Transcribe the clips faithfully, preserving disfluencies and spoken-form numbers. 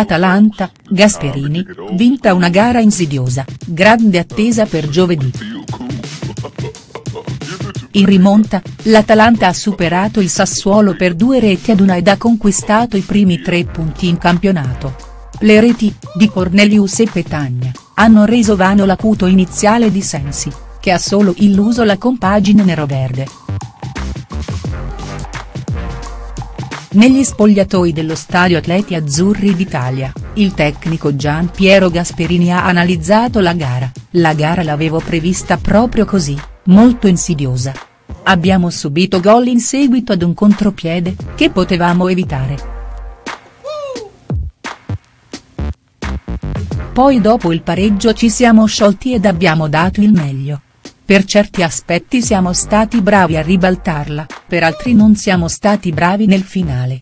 Atalanta, Gasperini, vinta una gara insidiosa, grande attesa per giovedì. In rimonta, l'Atalanta ha superato il Sassuolo per due reti ad una ed ha conquistato i primi tre punti in campionato. Le reti, di Cornelius e Petagna, hanno reso vano l'acuto iniziale di Sensi, che ha solo illuso la compagine neroverde. Negli spogliatoi dello Stadio Atleti Azzurri d'Italia, il tecnico Gian Piero Gasperini ha analizzato la gara. La gara l'avevo prevista proprio così, molto insidiosa. Abbiamo subito gol in seguito ad un contropiede, che potevamo evitare. Poi dopo il pareggio ci siamo sciolti ed abbiamo dato il meglio. Per certi aspetti siamo stati bravi a ribaltarla, per altri non siamo stati bravi nel finale.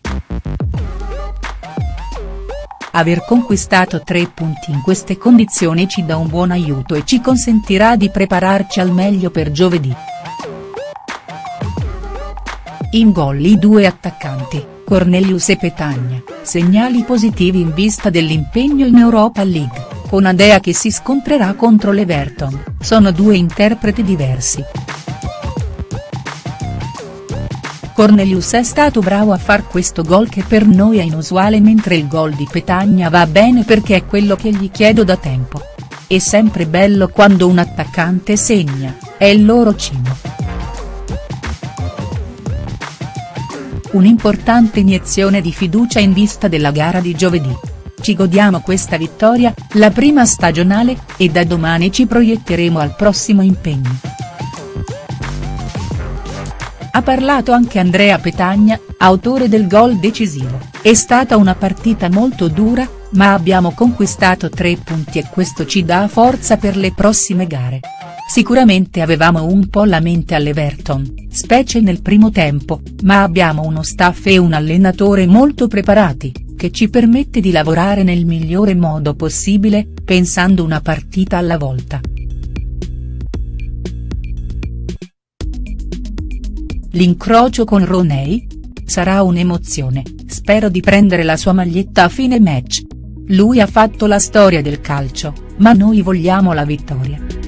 Aver conquistato tre punti in queste condizioni ci dà un buon aiuto e ci consentirà di prepararci al meglio per giovedì. In gol i due attaccanti, Cornelius e Petagna, segnali positivi in vista dell'impegno in Europa League, con Andrea che si scontrerà contro l'Everton, sono due interpreti diversi. Cornelius è stato bravo a far questo gol che per noi è inusuale, mentre il gol di Petagna va bene perché è quello che gli chiedo da tempo. È sempre bello quando un attaccante segna, è il loro cibo. Un'importante iniezione di fiducia in vista della gara di giovedì. Ci godiamo questa vittoria, la prima stagionale, e da domani ci proietteremo al prossimo impegno. Ha parlato anche Andrea Petagna, autore del gol decisivo. È stata una partita molto dura, ma abbiamo conquistato tre punti e questo ci dà forza per le prossime gare. Sicuramente avevamo un po' la mente all'Everton, specie nel primo tempo, ma abbiamo uno staff e un allenatore molto preparati, che ci permette di lavorare nel migliore modo possibile, pensando una partita alla volta. L'incrocio con Rooney? Sarà un'emozione, spero di prendere la sua maglietta a fine match. Lui ha fatto la storia del calcio, ma noi vogliamo la vittoria.